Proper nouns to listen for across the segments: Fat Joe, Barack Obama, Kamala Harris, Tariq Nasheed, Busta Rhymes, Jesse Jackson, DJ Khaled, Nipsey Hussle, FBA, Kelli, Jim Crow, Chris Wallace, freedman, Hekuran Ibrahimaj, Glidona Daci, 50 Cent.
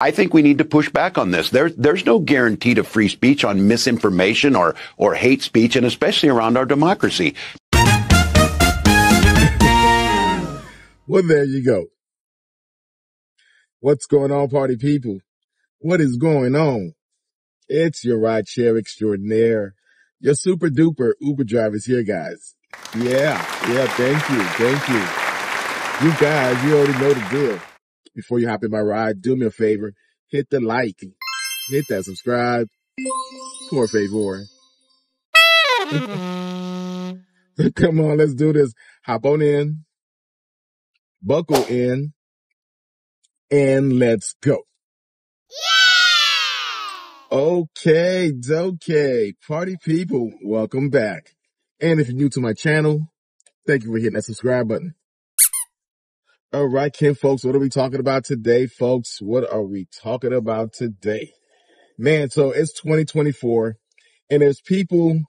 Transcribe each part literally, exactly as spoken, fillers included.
I think we need to push back on this. There, there's no guarantee to free speech on misinformation or, or hate speech, and especially around our democracy. Well, there you go. What's going on, party people? What is going on? It's your rideshare extraordinaire. Your super duper Uber drivers here, guys. Yeah, yeah, thank you, thank you. You guys, you already know the deal. Before you hop in my ride, do me a favor, hit the like, hit that subscribe, por favor. Come on, let's do this. Hop on in, buckle in, and let's go. Yeah! Okay, okay, party people, welcome back. And if you're new to my channel, thank you for hitting that subscribe button. All right, Ken, folks, what are we talking about today, folks? What are we talking about today? Man, so it's twenty twenty-four, and there's people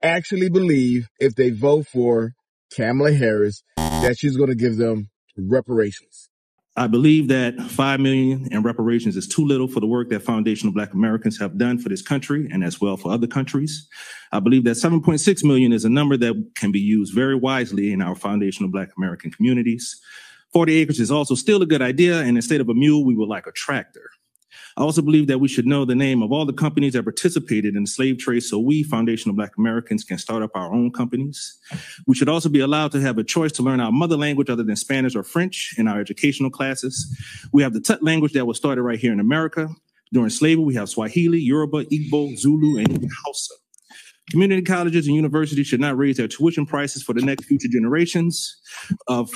actually believe if they vote for Kamala Harris that she's going to give them reparations. I believe that five million dollars in reparations is too little for the work that foundational Black Americans have done for this country and as well for other countries. I believe that seven point six million dollars is a number that can be used very wisely in our foundational Black American communities. forty acres is also still a good idea, and instead of a mule, we would like a tractor. I also believe that we should know the name of all the companies that participated in the slave trade so we, foundational Black Americans, can start up our own companies. We should also be allowed to have a choice to learn our mother language other than Spanish or French in our educational classes. We have the Tut language that was started right here in America. During slavery, we have Swahili, Yoruba, Igbo, Zulu, and Hausa. Community colleges and universities should not raise their tuition prices for the next future generations of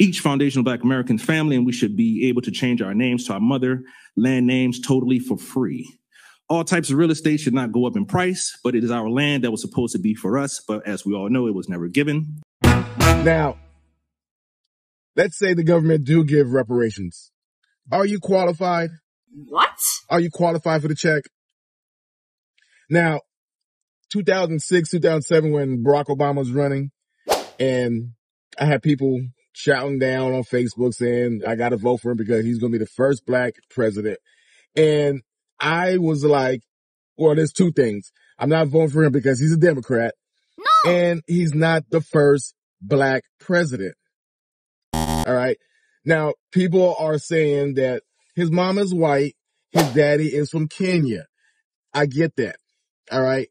each foundational Black American family, and we should be able to change our names to our mother land names totally for free. All types of real estate should not go up in price, but it is our land that was supposed to be for us. But as we all know, it was never given. Now, let's say the government do give reparations. Are you qualified? What? Are you qualified for the check? Now, two thousand six, two thousand seven, when Barack Obama was running, and I had people shouting down on Facebook saying, I got to vote for him because he's going to be the first Black president. And I was like, well, there's two things. I'm not voting for him because he's a Democrat. No. And he's not the first Black president. All right. Now, people are saying that his mom is white. His daddy is from Kenya. I get that. All right.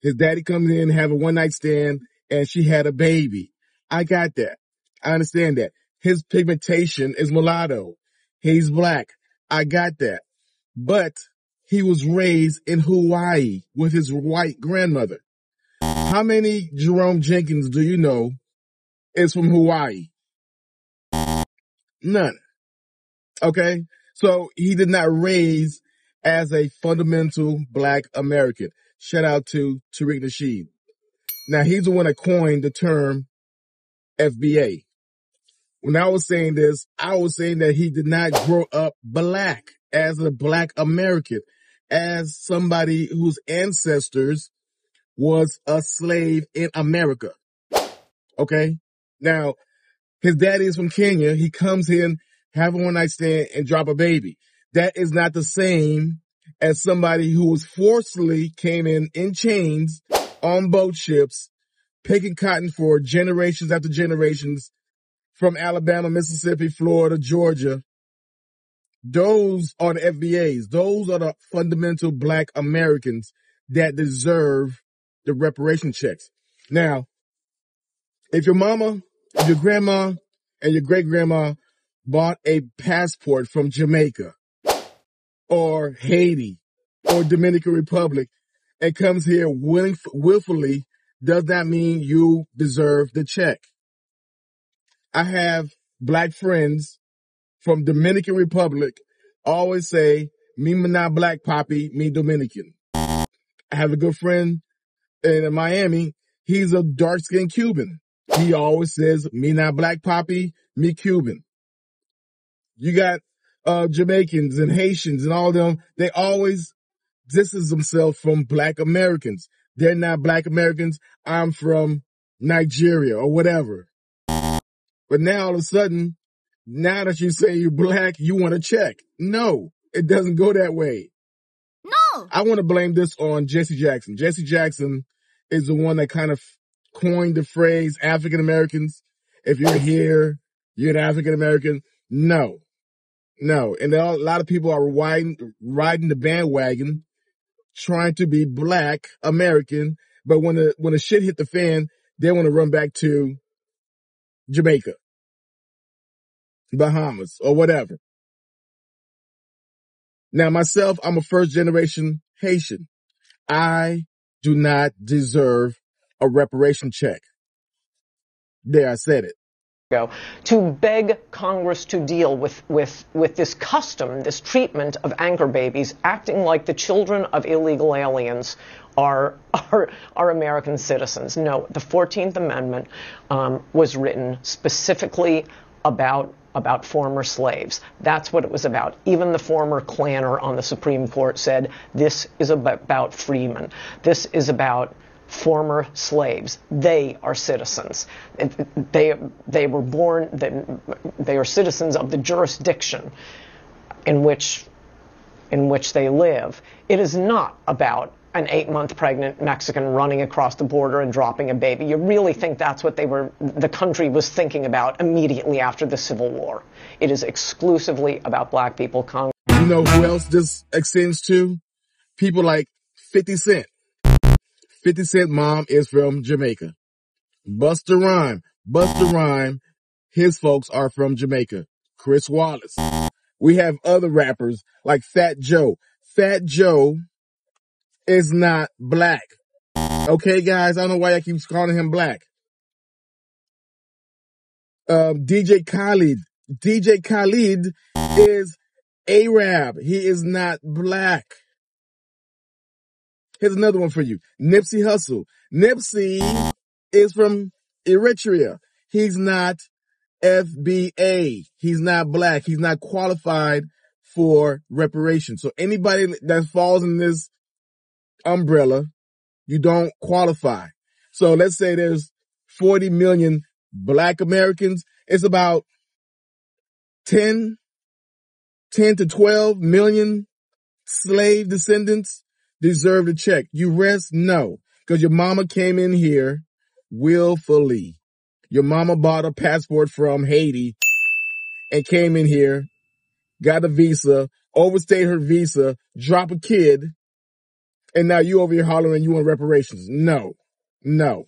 His daddy comes in, have a one night stand, and she had a baby. I got that. I understand that. His pigmentation is mulatto. He's Black. I got that. But he was raised in Hawaii with his white grandmother. How many Jerome Jenkins do you know is from Hawaii? None. Okay? So he did not raise as a fundamental Black American. Shout out to Tariq Nasheed. Now, he's the one that coined the term F B A. When I was saying this, I was saying that he did not grow up Black as a Black American, as somebody whose ancestors was a slave in America. Okay. Now, his daddy is from Kenya. He comes in, have a one night stand, and drop a baby. That is not the same as somebody who was forcibly came in in chains on boat ships, picking cotton for generations after generations, from Alabama, Mississippi, Florida, Georgia. Those are the F B As. Those are the fundamental Black Americans that deserve the reparation checks. Now, if your mama, your grandma, and your great-grandma bought a passport from Jamaica or Haiti or Dominican Republic and comes here willing, willfully, does that mean you deserve the check? I have Black friends from Dominican Republic always say, me not Black poppy, me Dominican. I have a good friend in Miami. He's a dark-skinned Cuban. He always says, me not Black poppy, me Cuban. You got uh, Jamaicans and Haitians and all of them. They always distance themselves from Black Americans. They're not Black Americans. I'm from Nigeria or whatever. But now all of a sudden, now that you say you're black, you want to check. No, it doesn't go that way. No. I want to blame this on Jesse Jackson. Jesse Jackson is the one that kind of coined the phrase African Americans. If you're here, you're an African American. No, no. And there are, a lot of people are riding, riding the bandwagon, trying to be black American. But when the, when the shit hit the fan, they want to run back to Jamaica, Bahamas, or whatever. Now, myself, I'm a first-generation Haitian. I do not deserve a reparation check. There, I said it. Go to beg Congress to deal with, with, with this custom, this treatment of anchor babies, acting like the children of illegal aliens are, are, are American citizens. No, the fourteenth Amendment um, was written specifically about about former slaves. That's what it was about. Even the former Klanner on the Supreme Court said, this is about freemen. This is about former slaves. They are citizens. They, they were born, they, they are citizens of the jurisdiction in which, in which they live. It is not about an eight-month pregnant Mexican running across the border and dropping a baby. You really think that's what they were, the country was thinking about immediately after the Civil War? It is exclusively about black people. Congress. You know who else this extends to? People like fifty Cent. fifty Cent mom is from Jamaica. Busta Rhymes. Busta Rhymes, his folks are from Jamaica. Chris Wallace. We have other rappers like Fat Joe. Fat Joe is not black. Okay, guys, I don't know why I keep calling him black. Um, D J Khaled. D J Khaled is Arab. He is not black. Here's another one for you. Nipsey Hussle. Nipsey is from Eritrea. He's not F B A. He's not black. He's not qualified for reparations. So anybody that falls in this umbrella, you don't qualify. So let's say there's forty million black Americans. It's about ten to twelve million slave descendants deserve a check. You rest? No. Because your mama came in here willfully. Your mama bought a passport from Haiti and came in here, got a visa, overstayed her visa, dropped a kid, and now you over here hollering you want reparations. No, no.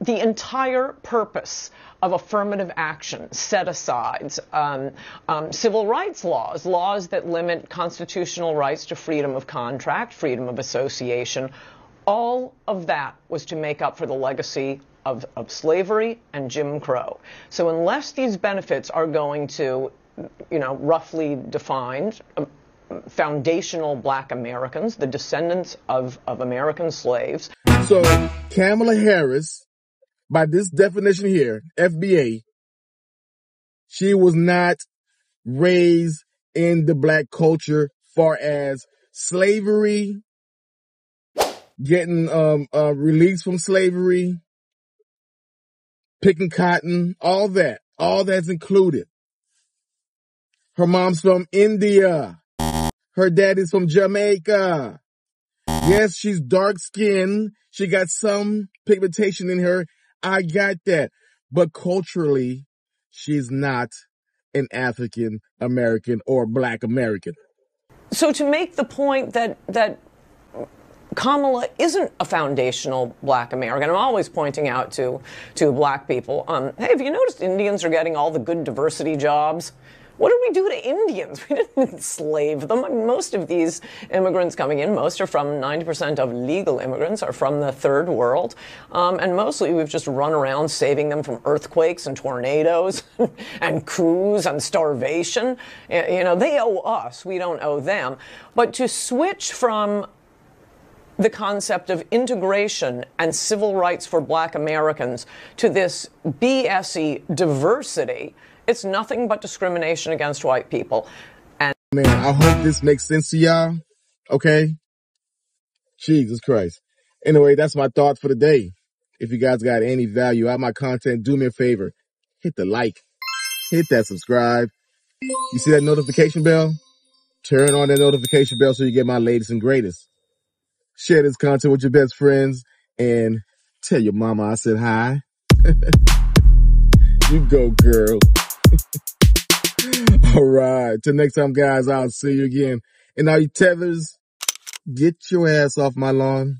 The entire purpose of affirmative action, set-asides, um, um, civil rights laws, laws that limit constitutional rights to freedom of contract, freedom of association, all of that was to make up for the legacy of, of slavery and Jim Crow. So unless these benefits are going to, you know, roughly defined, uh, foundational black Americans, the descendants of, of American slaves. So Kamala Harris, by this definition here, F B A, she was not raised in the black culture far as slavery, getting um, uh, released from slavery, picking cotton, all that. All that's included. Her mom's from India. Her dad is from Jamaica. Yes, she's dark-skinned. She got some pigmentation in her. I got that. But culturally, she's not an African American or black American. So to make the point that that Kamala isn't a foundational black American, I'm always pointing out to, to black people, um, hey, have you noticed Indians are getting all the good diversity jobs? What did we do to Indians? We didn't enslave them. I mean, most of these immigrants coming in, most are from ninety percent of legal immigrants are from the third world. Um, and mostly we've just run around saving them from earthquakes and tornadoes and coups and starvation. You know, they owe us. We don't owe them. But to switch from the concept of integration and civil rights for black Americans to this B S-y diversity, it's nothing but discrimination against white people. And man, I hope this makes sense to y'all. Okay? Jesus Christ. Anyway, that's my thought for the day. If you guys got any value out of my content, do me a favor. Hit the like. hit that subscribe. You see that notification bell? Turn on that notification bell so you get my latest and greatest. Share this content with your best friends and tell your mama I said hi. You go, girl. All right. Till next time, guys, I'll see you again. And all you tethers, get your ass off my lawn.